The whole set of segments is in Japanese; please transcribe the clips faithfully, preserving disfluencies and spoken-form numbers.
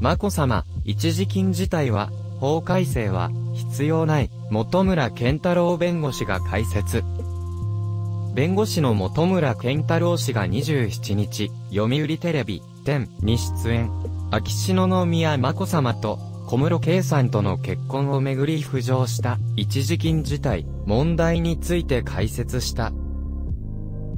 眞子さま、一時金自体は、法改正は、必要ない、本村健太郎弁護士が解説。弁護士の本村健太郎氏がにじゅうしちにち、読売テレビ、ｔｅｎに出演。秋篠宮眞子さまと、小室圭さんとの結婚をめぐり浮上した、一時金自体、問題について解説した。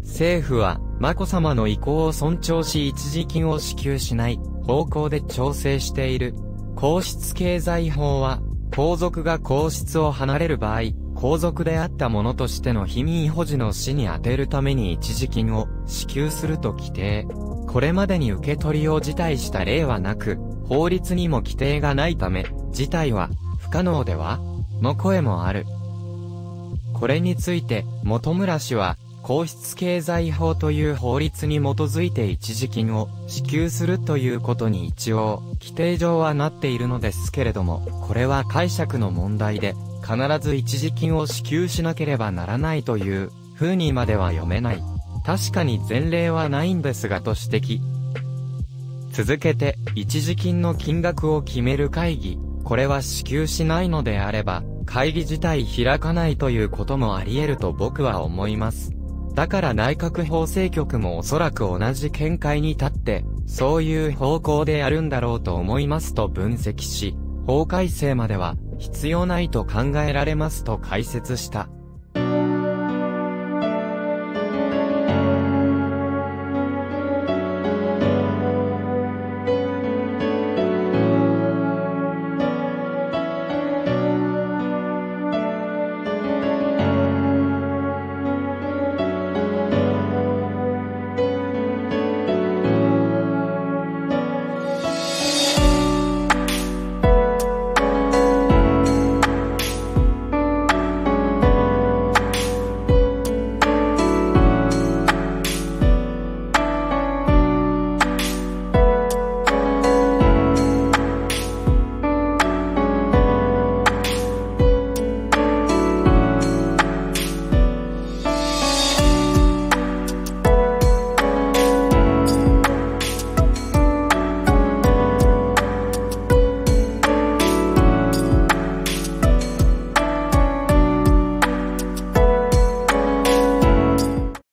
政府は、眞子さまの意向を尊重し一時金を支給しない方向で調整している。皇室経済法は、皇族が皇室を離れる場合、皇族であった者としての避民保持の死に充てるために一時金を支給すると規定。これまでに受け取りを辞退した例はなく、法律にも規定がないため、辞退は不可能では?の声もある。これについて、本村氏は、皇室経済法という法律に基づいて一時金を支給するということに一応、規定上はなっているのですけれども、これは解釈の問題で、必ず一時金を支給しなければならないという風にまでは読めない。確かに前例はないんですがと指摘。続けて、一時金の金額を決める会議、これは支給しないのであれば、会議自体開かないということもあり得ると僕は思います。だから内閣法制局もおそらく同じ見解に立って、そういう方向でやるんだろうと思いますと分析し、法改正までは必要ないと考えられますと解説した。